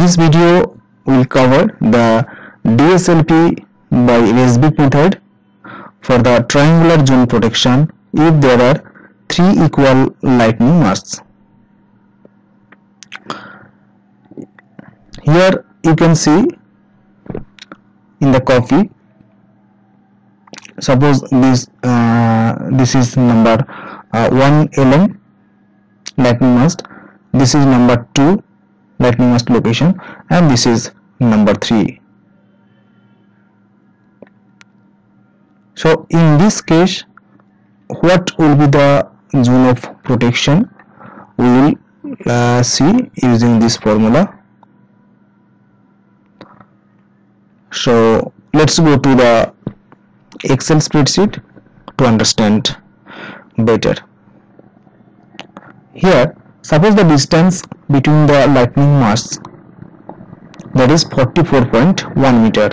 This video will cover the DSLP by Rezevig method for the triangular zone protection if there are three equal lightning masks. Here you can see in the copy, suppose this is number 1 LM lightning mast, this is number 2 lightning mast location, and this is number 3. So in this case, what will be the zone of protection? We will see using this formula. So let's go to the Excel spreadsheet to understand better. Here, suppose the distance between the lightning masts, that is 44.1 meter.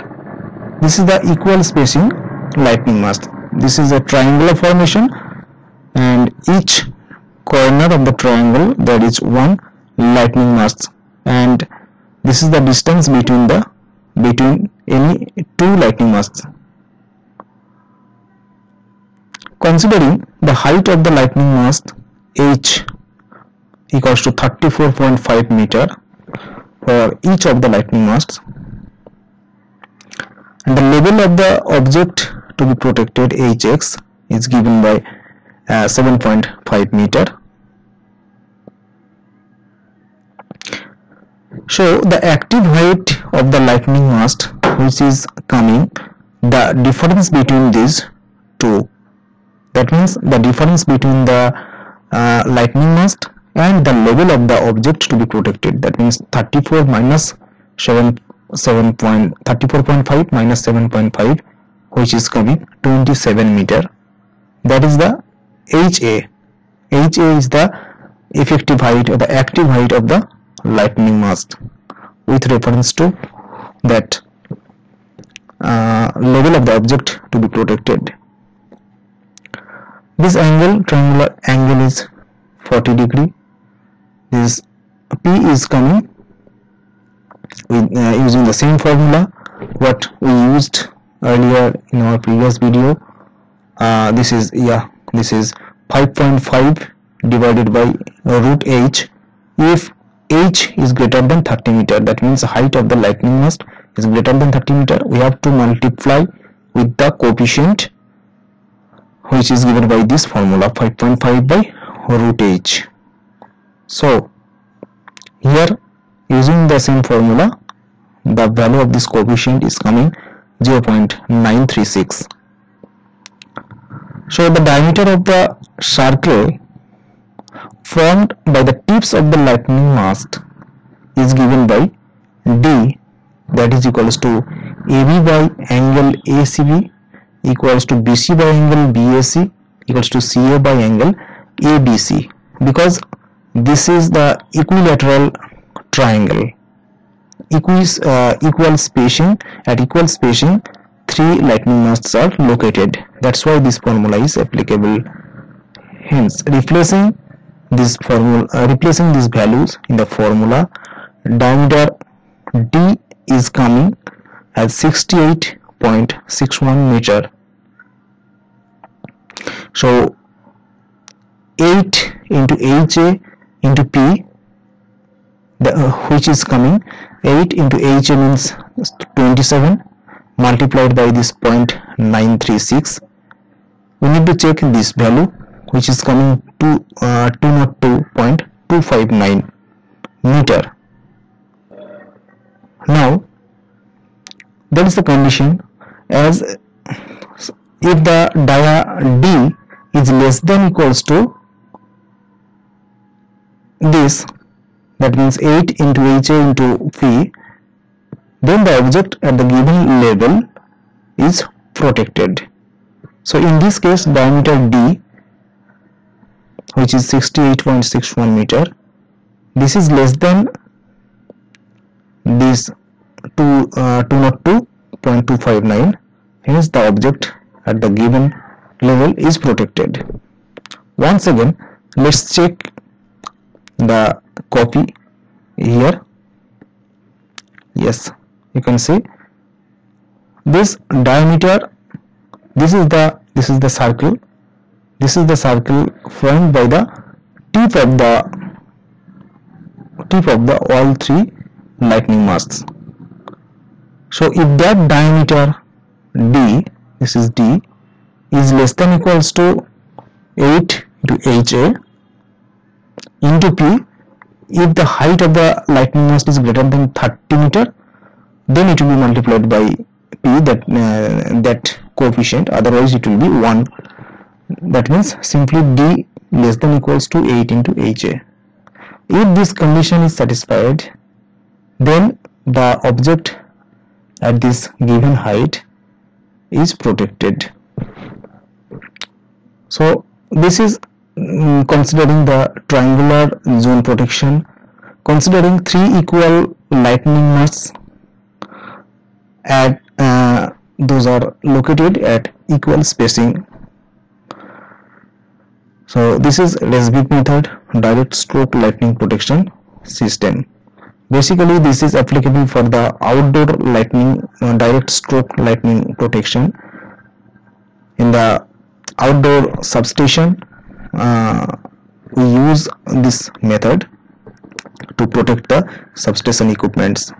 This is the equal spacing lightning mast. This is a triangular formation, and each corner of the triangle, that is one lightning mast, and this is the distance between any two lightning masts. Considering the height of the lightning mast h equals to 34.5 meter for each of the lightning masts, and the level of the object to be protected hx is given by 7.5 meter. So the active height of the lightning mast, which is coming the difference between these two, that means the difference between the lightning mast and the level of the object to be protected, that means 34.5 minus 7.5, which is coming 27 meter. That is the HA. HA is the effective height or the active height of the lightning mast with reference to that level of the object to be protected. This angle, triangular angle, is 40 degree. This P is coming with, using the same formula what we used earlier in our previous video. This is 5.5 divided by root h if h is greater than 30 meter. That means the height of the lightning mast is greater than 30 meter. We have to multiply with the coefficient, which is given by this formula 5.5 by root h. So here, using the same formula, the value of this coefficient is coming 0.936. So the diameter of the circle formed by the tips of the lightning mast is given by D, that is equals to AB by angle ACB equals to BC by angle BAC equals to CA by angle ABC, because this is the equilateral triangle, equal spacing. At equal spacing, three lightning masts are located. That's why this formula is applicable. Hence, replacing these values in the formula, diameter D is coming as 68.61 meter. So 8 into HA into P, which is coming 8 into HA means 27 multiplied by this 0.936. We need to check this value, which is coming to 202.259 meter. Now there is the condition, as if the dia D is less than equals to this, that means 8 into HA into P, then the object at the given level is protected. So in this case, diameter D, which is 68.61 meter, this is less than this 202.259, hence the object at the given level is protected. Once again, let's check the copy here. Yes, you can see this diameter. This is the circle. This is the circle formed by the tip of the all three lightning masts. So if that diameter D, this is D, is less than or equals to 8 into HA into P, if the height of the lightning mast is greater than 30 meters, then it will be multiplied by P, that coefficient, otherwise it will be 1. That means simply D less than or equals to 8 into HA. If this condition is satisfied, then the object at this given height is protected. So this is considering the triangular zone protection, considering 3 equal lightning masts at those are located at equal spacing. So this is Rezevig method, direct stroke lightning protection system. Basically this is applicable for the outdoor lightning, direct stroke lightning protection in the outdoor substation. We use this method to protect the substation equipments.